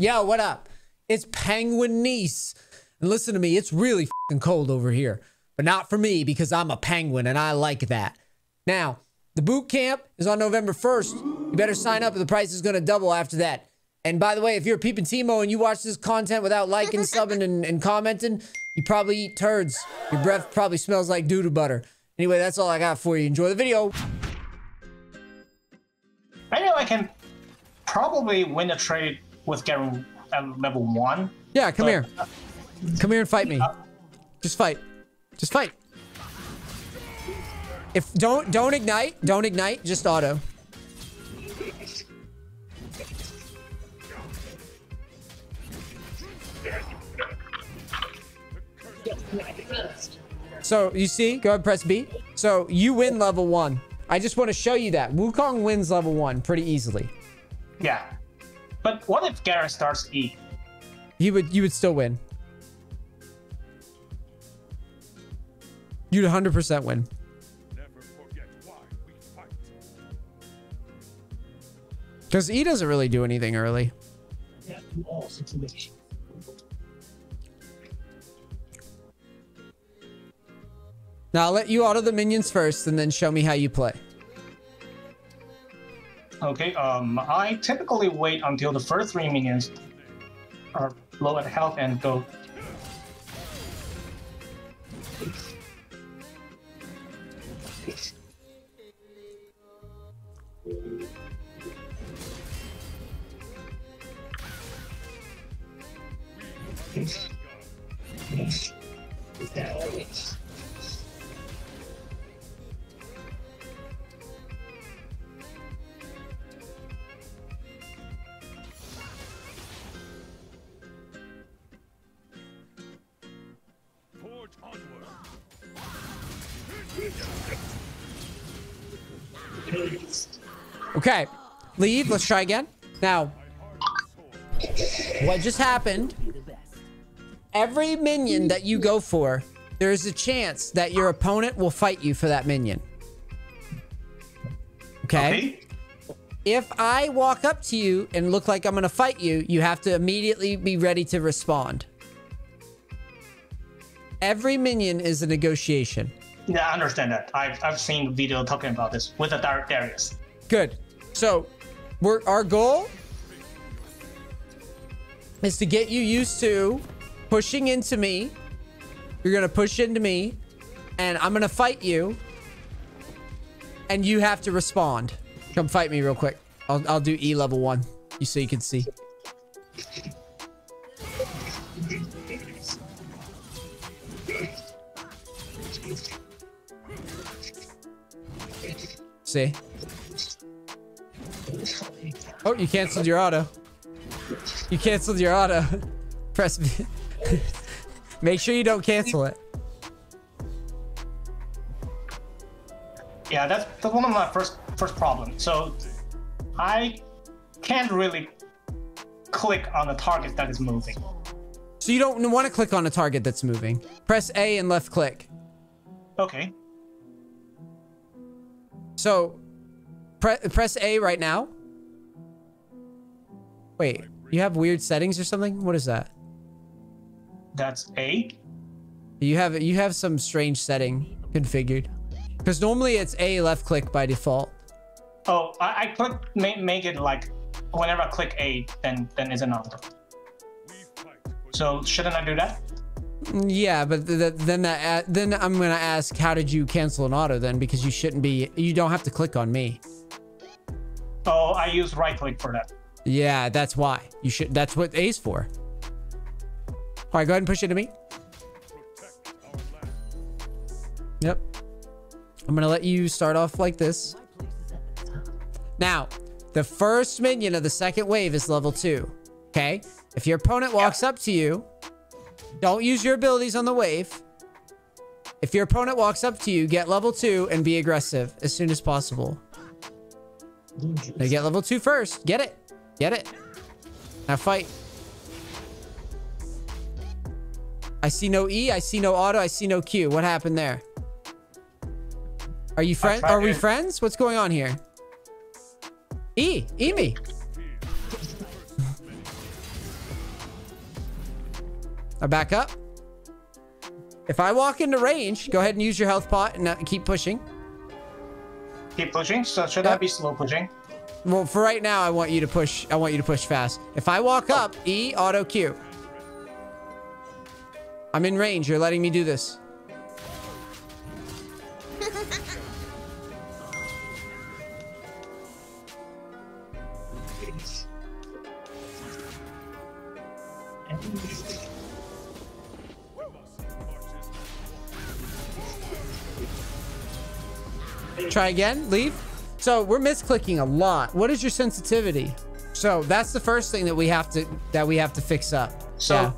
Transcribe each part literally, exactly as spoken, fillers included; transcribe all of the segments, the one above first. Yo, what up? It's Penguin Nice. And listen to me, it's really f***ing cold over here. But not for me, because I'm a penguin and I like that. Now, the boot camp is on November first. You better sign up or the price is going to double after that. And by the way, if you're peeping Teemo and you watch this content without liking, subbing, and, and commenting, you probably eat turds. Your breath probably smells like doo-doo butter. Anyway, that's all I got for you. Enjoy the video. I know I can probably win a trade with Garen at level one. Yeah, come but, here. Uh, come here and fight me. Uh, Just fight. Just fight. If don't don't ignite, don't ignite, just auto. So you see, go ahead and press B. So you win level one. I just want to show you that Wukong wins level one pretty easily. Yeah, but what if Garen starts E? He would, you would still win. You'd one hundred percent win. Never forget why we fight. Because E doesn't really do anything early. Yeah, all situations. Now I'll let you auto the minions first and then show me how you play. Okay, um, I typically wait until the first three minions are low at health and go. Okay, leave. Let's try again. Now, what just happened? Every minion that you go for, there is a chance that your opponent will fight you for that minion. Okay? okay? If I walk up to you and look like I'm gonna fight you, you have to immediately be ready to respond. Every minion is a negotiation. Yeah, I understand that. I've, I've seen video talking about this with a dark Darius. Good. So, we're, our goal is to get you used to pushing into me. You're going to push into me, and I'm going to fight you, and you have to respond. Come fight me real quick. I'll, I'll do E level one, so you can see. See? Oh, you canceled your auto. You canceled your auto. Press B. Make sure you don't cancel it. Yeah, that's, that's one of my first first problems. So I can't really click on a target that is moving. So you don't want to click on a target that's moving. Press A and left click. Okay. So pre press A right now. Wait, you have weird settings or something? What is that? That's A. You have you have some strange setting configured. Because normally it's A left click by default. Oh, I, I click make, make it like whenever I click A, then then it's an auto. So shouldn't I do that? Yeah, but th th then that uh, then I'm gonna ask, how did you cancel an auto then? Because you shouldn't be. You don't have to click on me. Oh, I use right click for that. Yeah, that's why you should. That's what A's for. All right, go ahead and push it to me. Yep. I'm gonna let you start off like this. Now, the first minion of the second wave is level two. Okay. If your opponent walks yeah. up to you, don't use your abilities on the wave. If your opponent walks up to you, get level two and be aggressive as soon as possible. Now get level two first. Get it. Get it. Now fight. I see no E. I see no auto. I see no Q. What happened there? Are you friends? Are we friends? What's going on here? E. E me. I back up. If I walk into range, go ahead and use your health pot and uh, keep pushing. Keep pushing? So should yep. that be slow pushing? Well, for right now, I want you to push. I want you to push fast. If I walk oh. up, E, auto Q. I'm in range. You're letting me do this. Try again. Leave. So we're misclicking a lot. What is your sensitivity? So that's the first thing that we have to that we have to fix up. So yeah.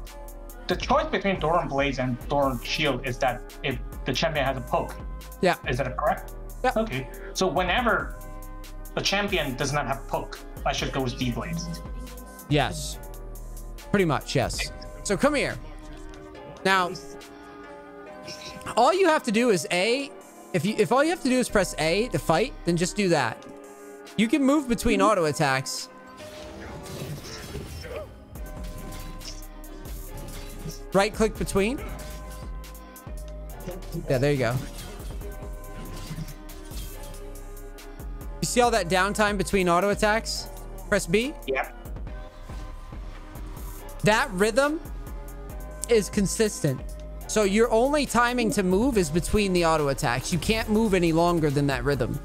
the choice between Doran Blades and Doran Shield is that if the champion has a poke. Yeah. Is that correct? Yeah. Okay. So whenever the champion does not have poke, I should go with D Blades. Yes. Pretty much, yes. So come here. Now, all you have to do is A. If you if all you have to do is press A to fight, then just do that. You can move between auto attacks. Right click between. Yeah, there you go. You see all that downtime between auto attacks? Press B. Yeah. That rhythm is consistent. So your only timing to move is between the auto attacks. You can't move any longer than that rhythm.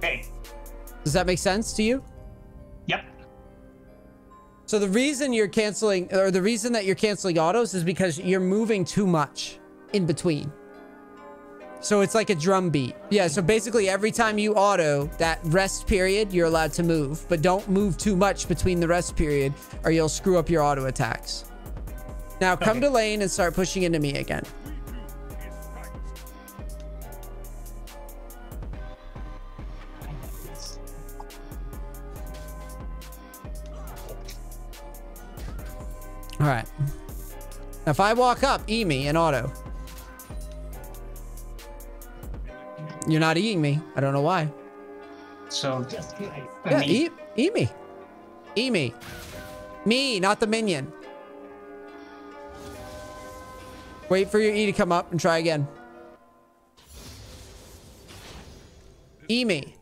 Hey. Does that make sense to you? Yep. So the reason you're canceling, or the reason that you're canceling autos is because you're moving too much in between. So it's like a drum beat. Yeah, so basically every time you auto, that rest period, you're allowed to move. But don't move too much between the rest period or you'll screw up your auto attacks. Now come okay. to lane and start pushing into me again. All right. Now if I walk up, E me and auto. You're not E'ing me. I don't know why. So just yeah, E, E me. E me. Me, not the minion. Wait for your E to come up and try again. E me.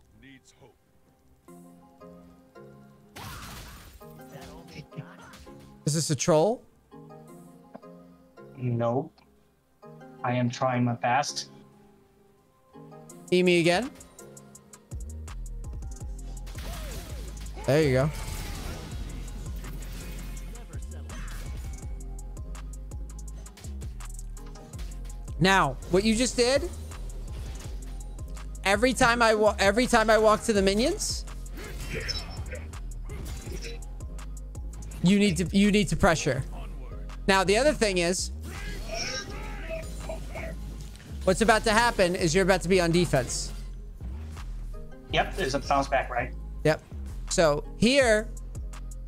Is this a troll? Nope. I am trying my best. E me again. There you go. Now, what you just did, every time I walk, every time I walk to the minions, you need to, you need to pressure. Now, the other thing is, what's about to happen is you're about to be on defense. Yep, there's a bounce back, right? Yep. So here,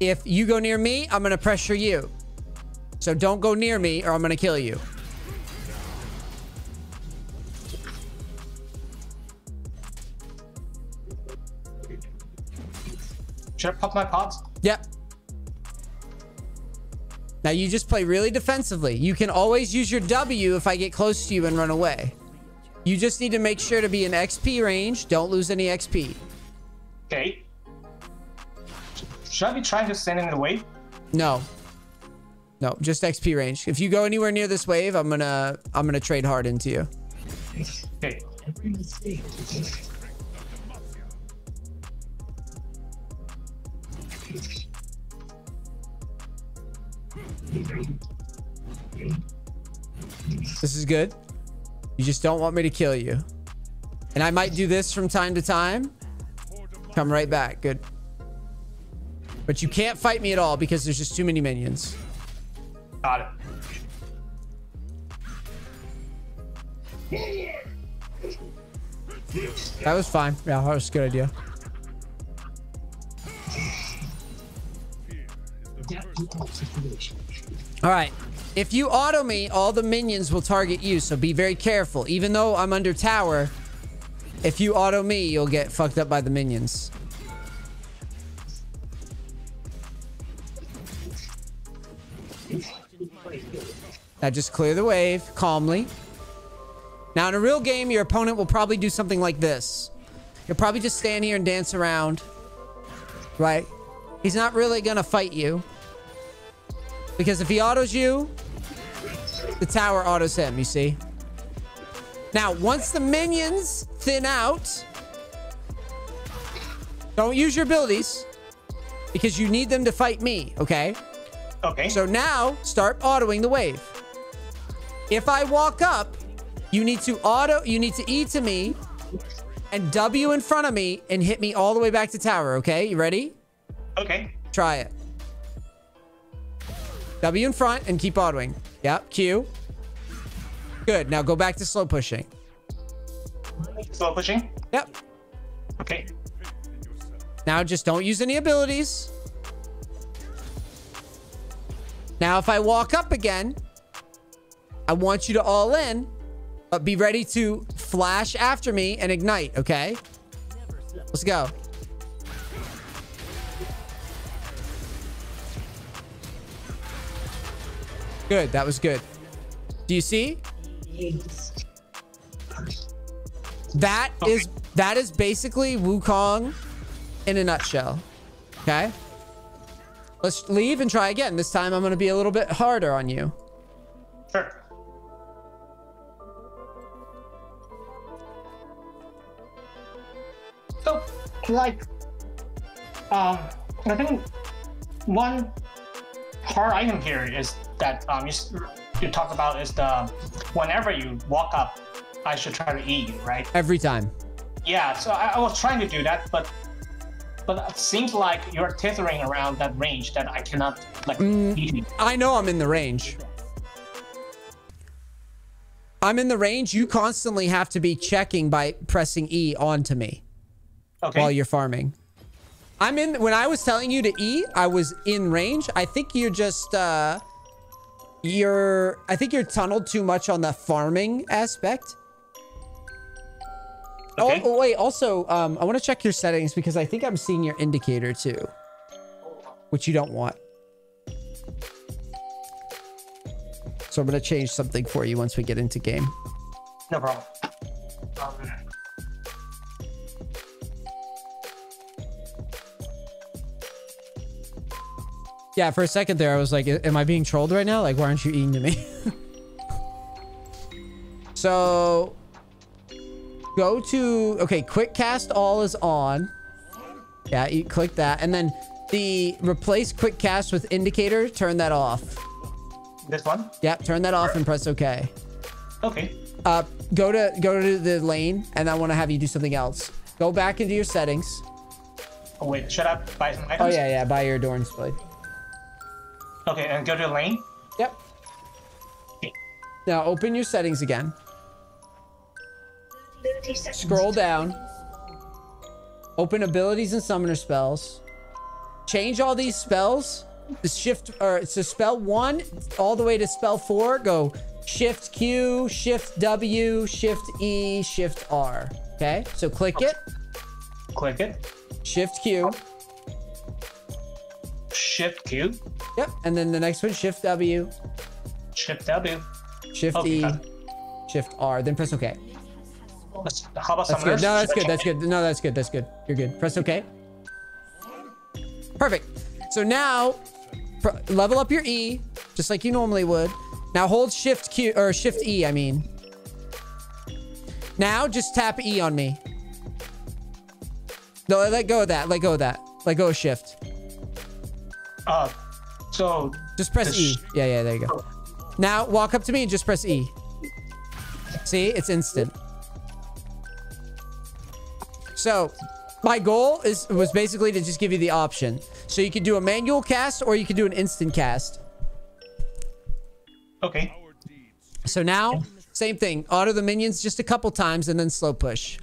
if you go near me, I'm gonna pressure you. So don't go near me or I'm gonna kill you. Should I pop my pods? Yep. Now you just play really defensively. You can always use your W if I get close to you and run away. You just need to make sure to be in X P range. Don't lose any X P. Okay. Should I be trying to send in the wave? No. No, just X P range. If you go anywhere near this wave, I'm gonna I'm gonna trade hard into you. Okay. This is good. You just don't want me to kill you. And I might do this from time to time. Come right back. Good. But you can't fight me at all because there's just too many minions. Got it. That was fine. Yeah, that was a good idea. All right. If you auto me, all the minions will target you, so be very careful. Even though I'm under tower, if you auto me, you'll get fucked up by the minions. Now just clear the wave calmly. Now in a real game, your opponent will probably do something like this. You'll probably just stand here and dance around, right? He's not really gonna fight you, because if he autos you, the tower autos him, you see? Now, once the minions thin out, don't use your abilities, because you need them to fight me, okay? Okay. So now, start autoing the wave. If I walk up, you need to auto, you need to E to me, and W in front of me, and hit me all the way back to tower, okay? You ready? Okay. Try it. W in front, and keep autoing. Yep, Q. Good, now go back to slow pushing. Slow pushing? Yep. Okay. Now just don't use any abilities. Now if I walk up again, I want you to all in, but be ready to flash after me and ignite, okay? Let's go. Good, that was good. Do you see? That okay. is that is basically Wukong in a nutshell. Okay? Let's leave and try again. This time I'm going to be a little bit harder on you. Sure. So, like, um, I think one hard item here is that um, you, you talk about is the whenever you walk up, I should try to eat you, right? Every time. Yeah, so I, I was trying to do that, but but it seems like you're tethering around that range that I cannot, like, mm, eat you. I know I'm in the range. I'm in the range. You constantly have to be checking by pressing E onto me. Okay. While you're farming. I'm in, when I was telling you to E, I was in range. I think you're just, uh, you're, I think you're tunneled too much on the farming aspect. Okay. Oh, oh, wait, also, um, I want to check your settings because I think I'm seeing your indicator too, which you don't want. So I'm going to change something for you once we get into game. No problem. Um, Yeah, for a second there, I was like, am I being trolled right now? Like, why aren't you eating to me? So, go to... Okay, quick cast all is on. Yeah, you click that. And then the replace quick cast with indicator, turn that off. This one? Yeah, turn that off and press OK. Okay. Uh, go to, go to the lane, and I want to have you do something else. Go back into your settings. Oh, wait, should I buy some items? Oh, yeah, yeah, buy your Doran Blade. Okay, and go to the lane? Yep. Okay. Now open your settings again. Scroll down. Open abilities and summoner spells. Change all these spells. The shift, or it's a spell one all the way to spell four. Go shift Q, shift W, shift E, shift R. Okay, so click it. Click it. Shift Q. Shift Q. Yep, and then the next one, Shift W. Shift W. Shift okay, E. Shift R. Then press OK. Let's, how about that's good. No, that's good. That's good. No, that's good. That's good. You're good. Press OK. Perfect. So now, level up your E, just like you normally would. Now hold Shift Q or Shift E. I mean. Now just tap E on me. No, let go of that. Let go of that. Let go of Shift. Uh, so just press E. Yeah, yeah, there you go. Now walk up to me and just press E. See, it's instant. So my goal is was basically to just give you the option. So you could do a manual cast or you could do an instant cast. Okay. So now, same thing. Auto the minions just a couple times and then slow push.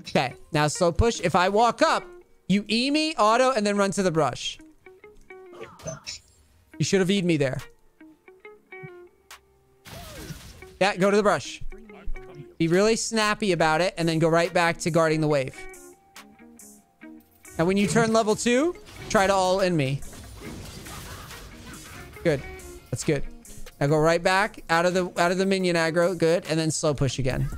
Okay, now slow push. If I walk up, you E me, auto, and then run to the brush. You should have E'd me there. Yeah, go to the brush. Be really snappy about it, and then go right back to guarding the wave. And when you turn level two, try to all in me. Good. That's good. Now go right back out of the out of the minion aggro. Good. And then slow push again.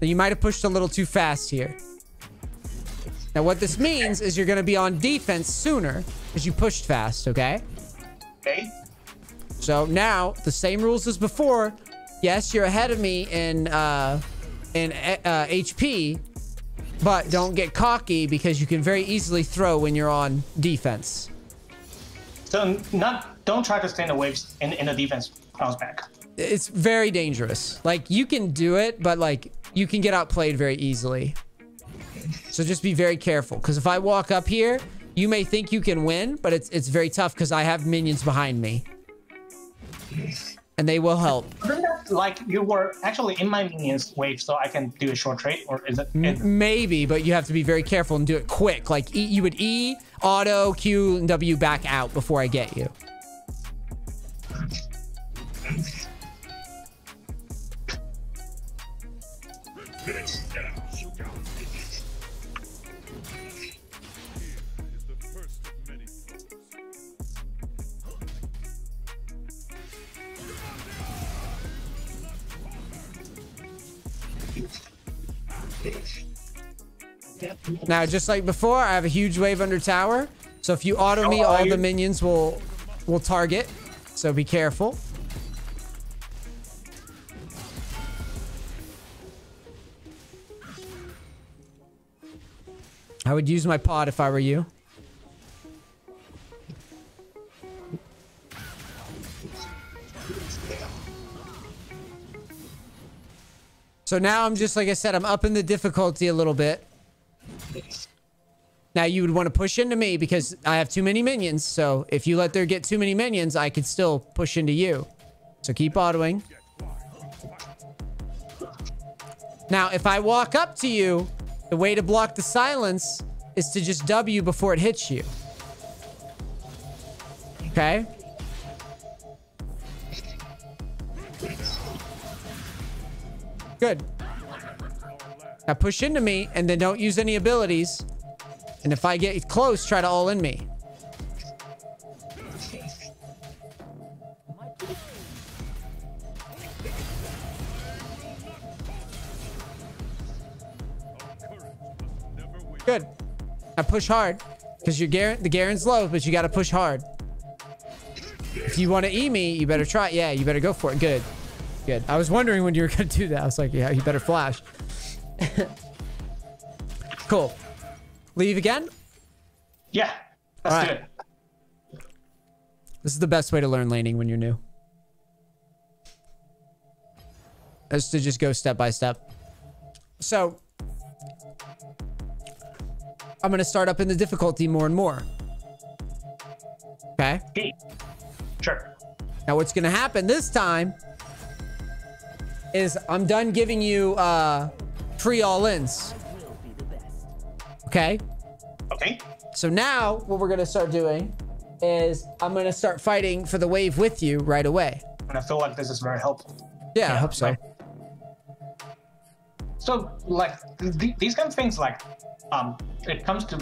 You might have pushed a little too fast here. Now what this means is you're going to be on defense sooner because you pushed fast, okay? Okay. So now the same rules as before. Yes, you're ahead of me in uh, in uh, H P, but don't get cocky because you can very easily throw when you're on defense. So not don't try to stand the waves in in the defense bounce back. It's very dangerous. Like you can do it, but like you can get outplayed very easily. So just be very careful, because if I walk up here, you may think you can win, but it's it's very tough because I have minions behind me. And they will help. Like you were actually in my minions wave, so I can do a short trade, or is it? Maybe, but you have to be very careful and do it quick. Like E, you would E, auto, Q, and W back out before I get you. Now, just like before, I have a huge wave under tower. So if you auto me, all the minions will will target. So be careful. I would use my pod if I were you. So now I'm just, like I said, I'm upping the difficulty a little bit. Now you would want to push into me because I have too many minions. So if you let there get too many minions, I could still push into you. So keep autoing. Now, if I walk up to you, the way to block the silence is to just W before it hits you. Okay? Good. Now push into me, and then don't use any abilities. And if I get close, try to all in me. Good. Now push hard, because your Garen, the Garen's low, but you got to push hard. If you want to E me, you better try. Yeah, you better go for it. Good. Good. I was wondering when you were going to do that. I was like, yeah, you better flash. Cool. Leave again? Yeah. Let's All right. do it. This is the best way to learn laning when you're new. Is to just go step by step. So, I'm going to start up in the difficulty more and more. Okay? Sure. Now, what's going to happen this time is I'm done giving you uh, free all-ins. Okay? Okay. So now, what we're going to start doing is I'm going to start fighting for the wave with you right away. And I feel like this is very helpful. Yeah, yeah, I hope so. Right. So, like, th these kind of things, like, um, it comes to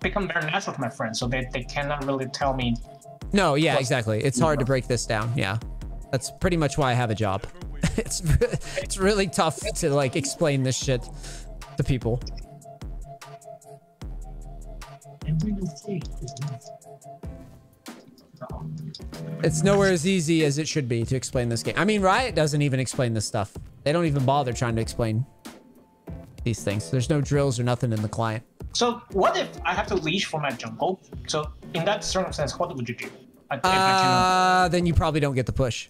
become very natural to my friends, so they, they cannot really tell me. No, yeah, exactly. It's hard know. to break this down, yeah. That's pretty much why I have a job. It's it's really tough to like explain this shit to people. It's nowhere as easy as it should be to explain this game. I mean, Riot doesn't even explain this stuff. They don't even bother trying to explain these things. There's no drills or nothing in the client. So what if I have to leash for my jungle? So in that circumstance, what would you do? I, uh, I then you probably don't get the push.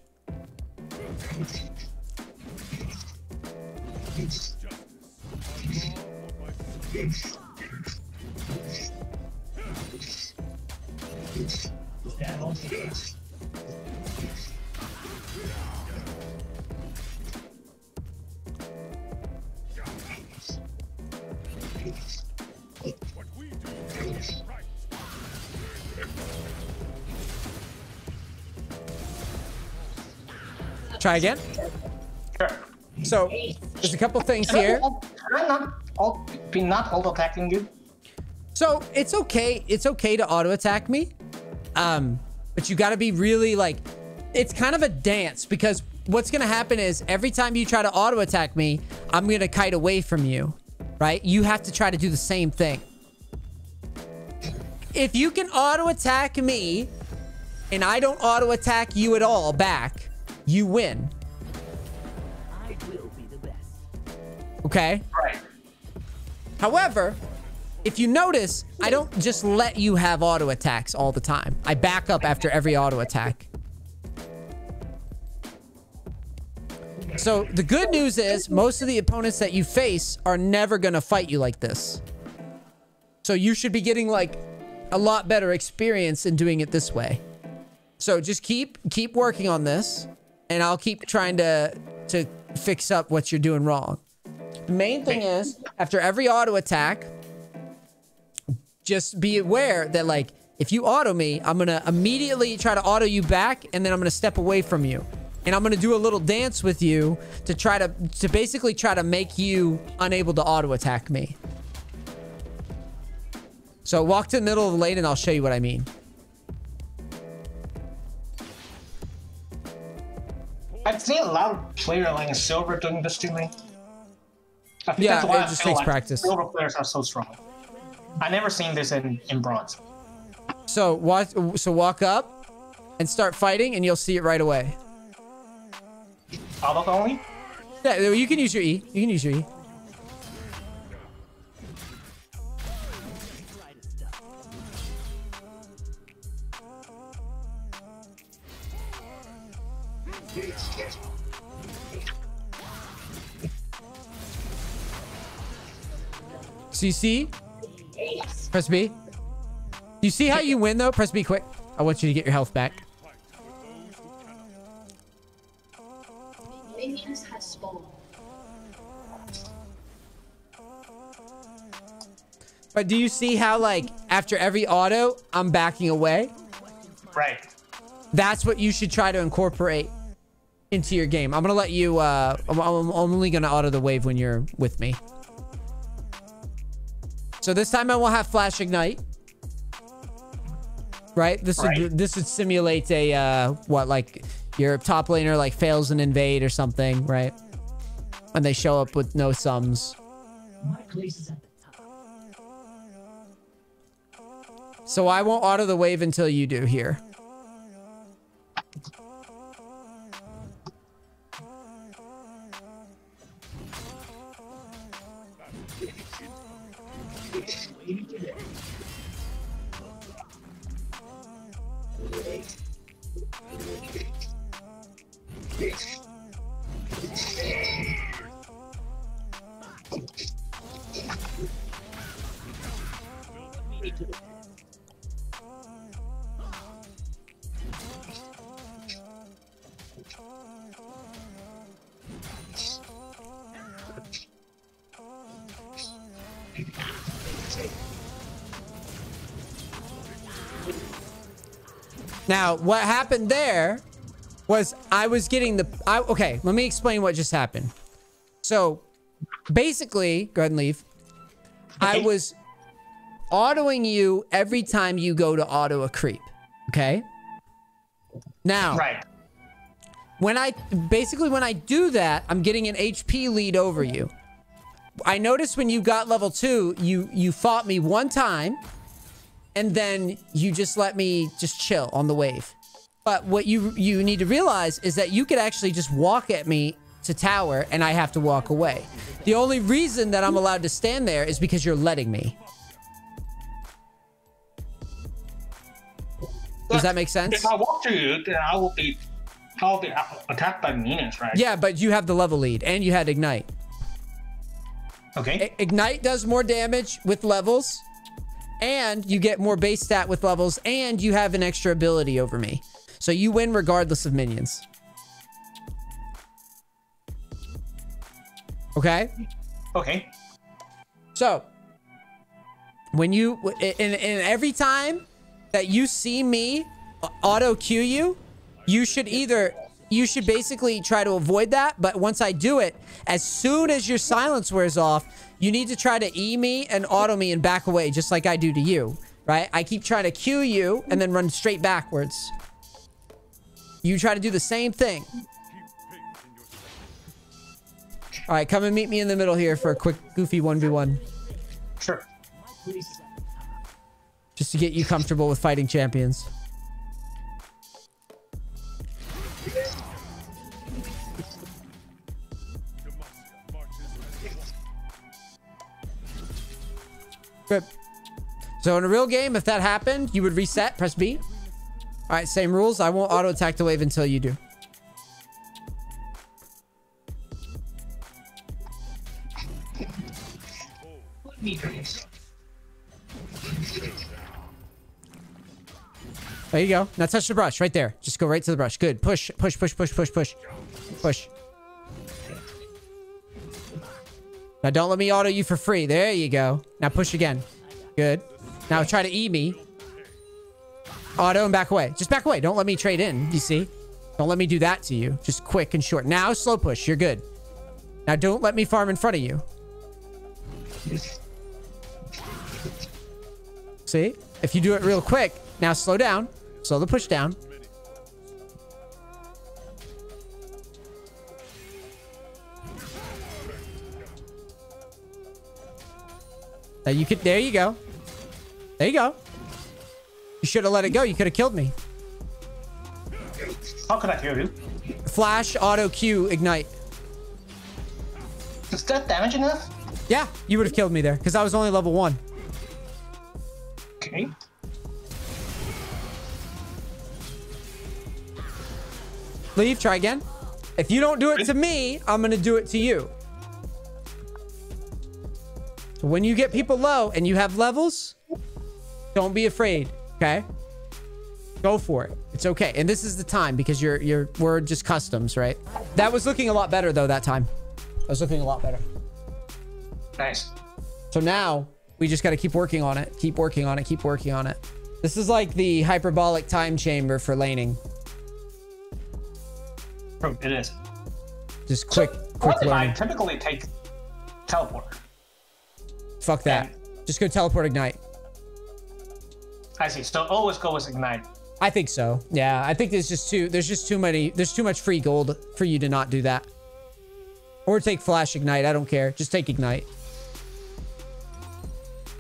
Try again. Sure. So there's a couple things here. Can I not alt, be not alt attacking you? So it's okay. It's okay to auto attack me, um, but you got to be really like, it's kind of a dance, because what's going to happen is every time you try to auto attack me, I'm going to kite away from you, right? You have to try to do the same thing. If you can auto attack me and I don't auto attack you at all back, you win. I will be the best. Okay. Right. However, if you notice, I don't just let you have auto attacks all the time. I back up after every auto attack. So the good news is most of the opponents that you face are never going to fight you like this. So you should be getting like a lot better experience in doing it this way. So just keep keep working on this, and I'll keep trying to to fix up what you're doing wrong. The main thing is, after every auto attack, just be aware that, like, if you auto me, I'm going to immediately try to auto you back, and then I'm going to step away from you. And I'm going to do a little dance with you to try to, to basically try to make you unable to auto attack me. So walk to the middle of the lane and I'll show you what I mean. I've seen a lot of player like silver doing this to me. I think yeah, that's why it just I feel takes like practice. Silver players are so strong. I never seen this in, in bronze. So walk, so walk up and start fighting and you'll see it right away. Auto only? Yeah, you can use your E. You can use your E. So you see? Press B. You see how you win though? Press B quick. I want you to get your health back. Minions have spawned. But do you see how, like, after every auto, I'm backing away? Right. That's what you should try to incorporate into your game. I'm gonna let you. Uh, I'm, I'm only gonna auto the wave when you're with me. So this time I will have flash ignite. Right. This right. would this would simulate a uh, what like. Your top laner like fails an invade or something, right? And they show up with no sums. So I won't auto the wave until you do here. Now, what happened there was I was getting the... I, okay, let me explain what just happened. So, basically... Go ahead and leave. Okay. I was autoing you every time you go to auto a creep. Okay? Now... Right. When I... Basically, when I do that, I'm getting an H P lead over you. I noticed when you got level two, you, you fought me one time... And then you just let me just chill on the wave. But what you you need to realize is that you could actually just walk at me to tower and I have to walk away. The only reason that I'm allowed to stand there is because you're letting me. Does that make sense? If I walk to you, then I will be, I'll be attacked by minions, right? Yeah, but you have the level lead and you had Ignite. Okay. I- Ignite does more damage with levels. And you get more base stat with levels, and you have an extra ability over me. So you win regardless of minions. Okay? Okay. So, when you... And, and every time that you see me auto-Q you, you should either you should basically try to avoid that. But once I do it, as soon as your silence wears off, you need to try to E me and auto me and back away, just like I do to you, right? I keep trying to Q you and then run straight backwards. You try to do the same thing. All right, come and meet me in the middle here for a quick goofy one v one. Sure. Just to get you comfortable with fighting champions. Good. So in a real game, if that happened, you would reset, press B. All right, same rules. I won't auto attack the wave until you do. There you go. Now touch the brush right there. Just go right to the brush. Good. Push, push, push, push, push, push, push. Now don't let me auto you for free. There you go. Now push again. Good. Now try to E me. Auto and back away. Just back away. Don't let me trade in. You see? Don't let me do that to you. Just quick and short. Now slow push. You're good. Now don't let me farm in front of you. See? If you do it real quick, now slow down. Slow the push down. Now you could, there you go. There you go. You should have let it go. You could have killed me. How could I kill you? Flash, auto, Q, ignite. Is that damage enough? Yeah, you would have killed me there because I was only level one. Okay. Leave, try again. If you don't do it to me, I'm going to do it to you. So when you get people low and you have levels, don't be afraid, okay? Go for it. It's okay. And this is the time because you're, you're, we're just customs, right? That was looking a lot better, though, that time. I was looking a lot better. Nice. So now we just got to keep working on it. Keep working on it. Keep working on it. This is like the hyperbolic time chamber for laning. Oh, it is. Just quick, so, quick learning. I typically take teleport. Fuck that. And just go teleport ignite. I see. So always go with ignite. I think so. Yeah, I think there's just too there's just too many there's too much free gold for you to not do that. Or take flash ignite. I don't care. Just take ignite.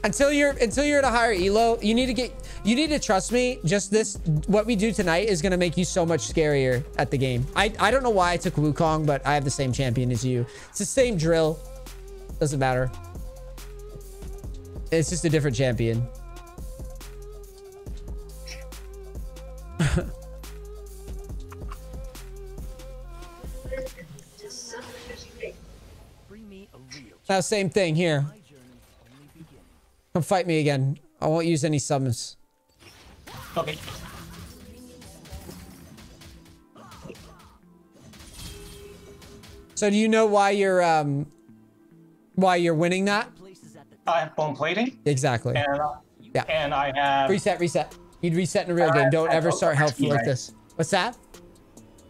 Until you're until you're at a higher elo, you need to get you need to trust me. Just this, what we do tonight is gonna make you so much scarier at the game. I I don't know why I took Wukong, but I have the same champion as you. It's the same drill. Doesn't matter. It's just a different champion. Now same thing here. Come fight me again. I won't use any summons. Okay. So do you know why you're um why you're winning that? I have bone plating. Exactly. And, uh, yeah. And I have reset, reset. You'd reset in a real I game. Don't ever start helpful like this. What's that?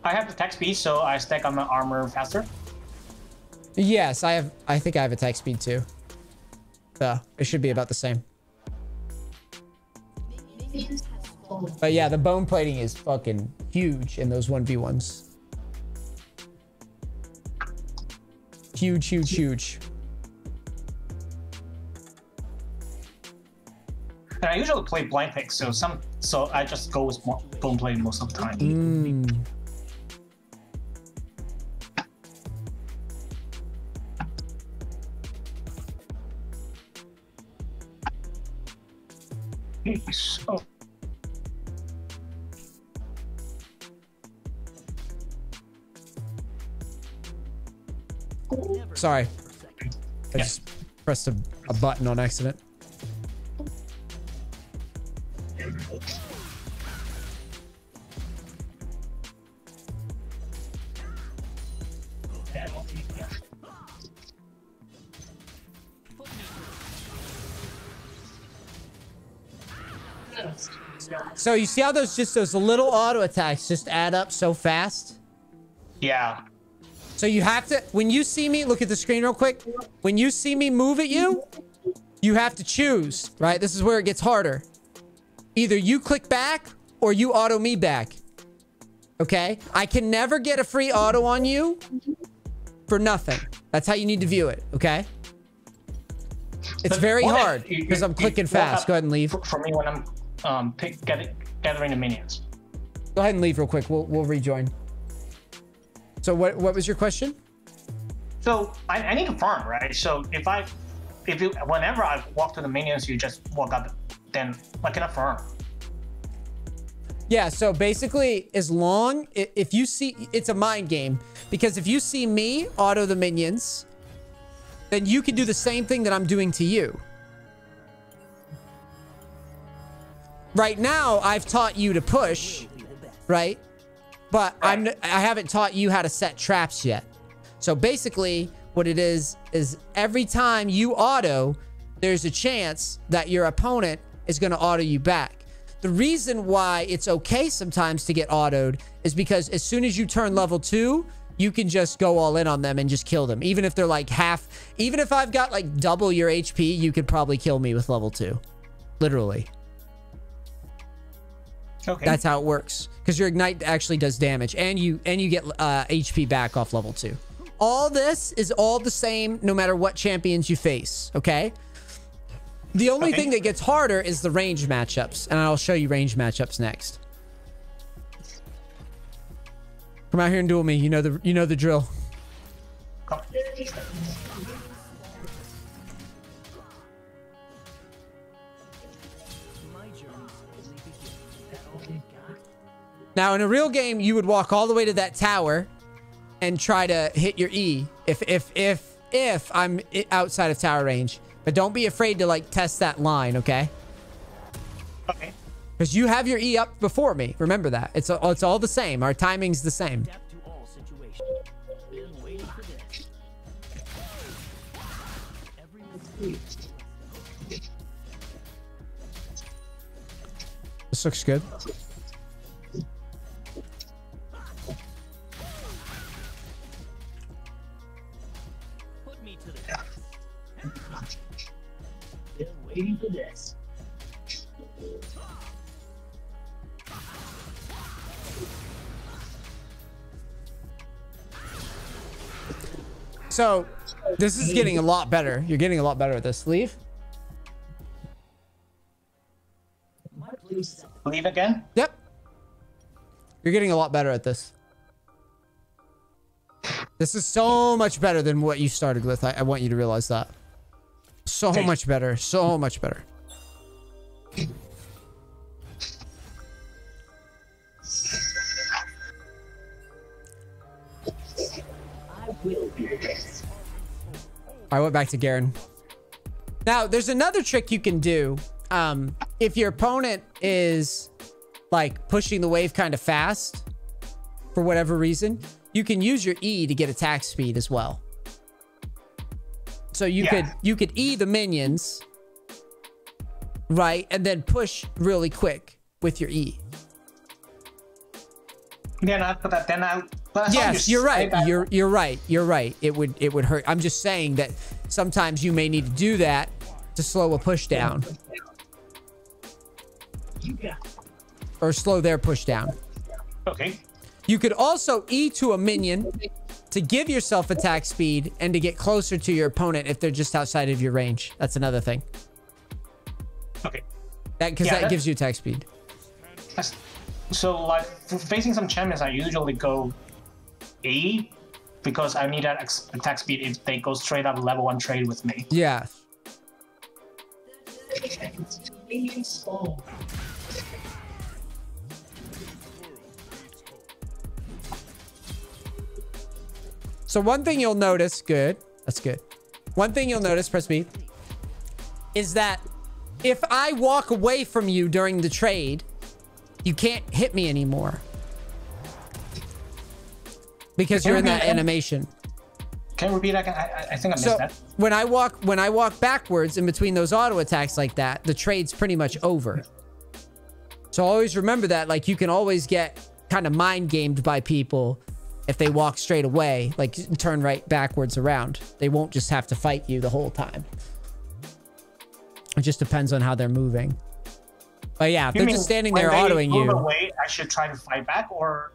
I have the attack speed, so I stack on my armor faster. Yes, I have. I think I have attack speed too. So it should be about the same. But yeah, the bone plating is fucking huge in those one v ones. Huge, huge, huge. And I usually play blind pick, so some, so I just go with bone plating most of the time. Mm. So. Sorry, I just yeah. pressed a, a button on accident. So you see how those just those little auto attacks just add up so fast? Yeah. So you have to, when you see me, look at the screen real quick. When you see me move at you, you have to choose, right? This is where it gets harder. Either you click back or you auto me back. Okay? I can never get a free auto on you for nothing. That's how you need to view it, okay? It's but very hard because I'm clicking fast. Go ahead and leave. For me, when I'm um, pick, gather, gathering the minions. Go ahead and leave real quick. We'll, we'll rejoin. So what, what was your question? So I, I need to farm, right? So if I, if you, whenever I walk to the minions, you just walk up, then I cannot farm. Yeah, so basically, as long, if you see, it's a mind game. Because if you see me auto the minions, then you can do the same thing that I'm doing to you. Right now, I've taught you to push, right? But I'm, I haven't taught you how to set traps yet. So basically, what it is, is every time you auto, there's a chance that your opponent is going to auto you back. The reason why it's okay sometimes to get autoed is because as soon as you turn level two, you can just go all in on them and just kill them. Even if they're like half, even if I've got like double your H P, you could probably kill me with level two, literally. Okay. That's how it works. Because your ignite actually does damage and you, and you get uh, H P back off level two. All this is all the same no matter what champions you face. Okay. The only okay. thing that gets harder is the range matchups. And I'll show you range matchups next. Come out here and duel me. You know the you know the drill. Now, in a real game, you would walk all the way to that tower and try to hit your E if if if if I'm outside of tower range. But don't be afraid to like test that line, okay? Okay. Because you have your E up before me. Remember that. It's all, it's all the same. Our timing's the same. This looks good. Put me to the test. They're waiting for this. So, this is getting a lot better. You're getting a lot better at this. Leave. Leave again? Yep. You're getting a lot better at this. This is so much better than what you started with. I, I want you to realize that. So much better. So much better. I went back to Garen. Now, there's another trick you can do. Um, if your opponent is like pushing the wave kind of fast for whatever reason, you can use your E to get attack speed as well. So you yeah. could you could E the minions, right, and then push really quick with your E. Then I put that. Then I. But yes, you're right. You're you're right. You're right. It would it would hurt. I'm just saying that sometimes you may need to do that to slow a push down, yeah. or slow their push down. Okay. You could also E to a minion to give yourself attack speed and to get closer to your opponent if they're just outside of your range. That's another thing. Okay. That because yeah, that gives you attack speed. That's, so like facing some champions, I usually go E because I need that attack speed if they go straight up level one trade with me. Yeah. So one thing you'll notice, good, that's good. One thing you'll notice, press B, is that if I walk away from you during the trade, you can't hit me anymore. Because you're in that animation. Can you repeat that? I, I think I missed so that. When I walk when I walk backwards in between those auto attacks like that, the trade's pretty much over. So always remember that. Like you can always get kind of mind gamed by people if they walk straight away, like turn right backwards around. They won't just have to fight you the whole time. It just depends on how they're moving. But yeah, if they're just standing there autoing you. Away, I should try to fight back, or...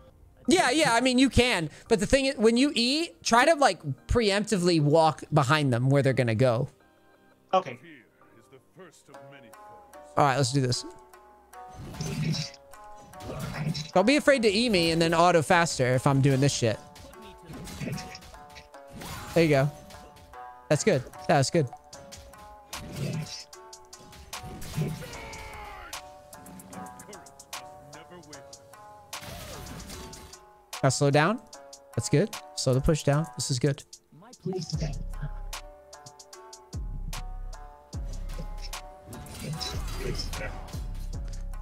Yeah, yeah, I mean, you can. But the thing is, when you E, try to, like, preemptively walk behind them where they're going to go. Okay. All right, let's do this. Don't be afraid to E me and then auto faster if I'm doing this shit. There you go. That's good. Yeah, that's good. Now slow down. That's good. Slow the push down. This is good.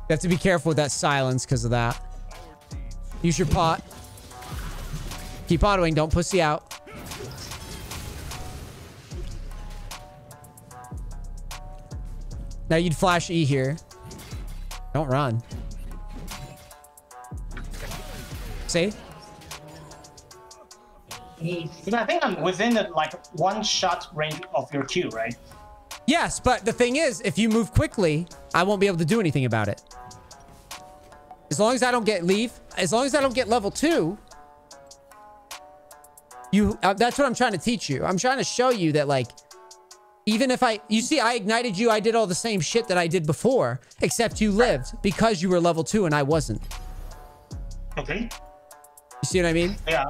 You have to be careful with that silence because of that. Use your pot. Keep autoing. Don't pussy out. Now you'd flash E here. Don't run. See? Because I think I'm within the, like, one shot range of your Q, right? Yes, but the thing is, if you move quickly, I won't be able to do anything about it. As long as I don't get leave, as long as I don't get level two, you, uh, that's what I'm trying to teach you. I'm trying to show you that, like, even if I, you see, I ignited you, I did all the same shit that I did before, except you lived because you were level two and I wasn't. Okay. You see what I mean? Yeah.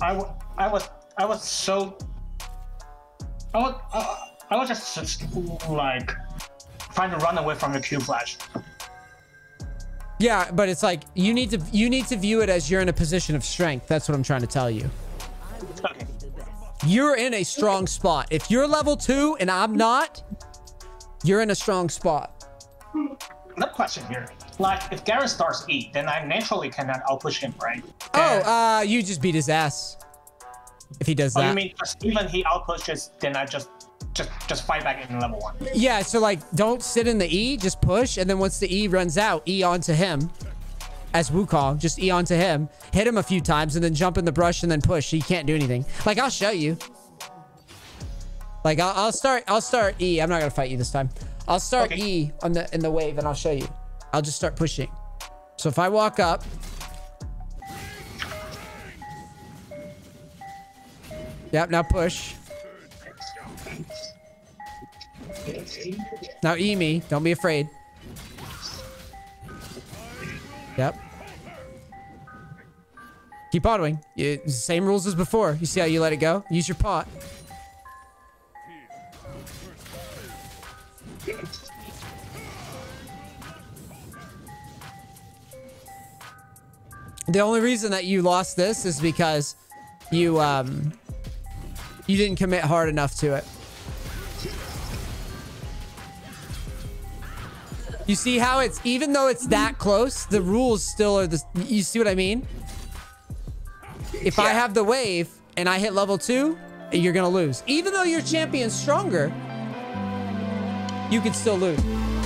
I, w I was, I was so, I was, uh... I was just, just like trying to run away from the Q flash. Yeah, but it's like you need to you need to view it as you're in a position of strength. That's what I'm trying to tell you. Okay. You're in a strong spot. If you're level two and I'm not, you're in a strong spot. No question here. Like if Garen starts E, then I naturally cannot outpush him, right? And oh, uh, you just beat his ass. If he does oh, that. You mean just even he outpushes, then I just. Just, just fight back in level one. Yeah, so like, don't sit in the E, just push, and then once the E runs out, E onto him. As Wukong, just E onto him. Hit him a few times, and then jump in the brush, and then push. He can't do anything. Like, I'll show you. Like, I'll, I'll start, I'll start E. I'm not gonna fight you this time. I'll start okay. E on the in the wave, and I'll show you. I'll just start pushing. So if I walk up. Yep, now push. Now E me. Don't be afraid. Yep. Keep autoing. It, same rules as before. You see how you let it go? Use your pot. The only reason that you lost this is because you um you didn't commit hard enough to it. You see how it's, even though it's that close, the rules still are the, you see what I mean? If yeah. I have the wave and I hit level two, you're going to lose. Even though your champion's stronger, you could still lose.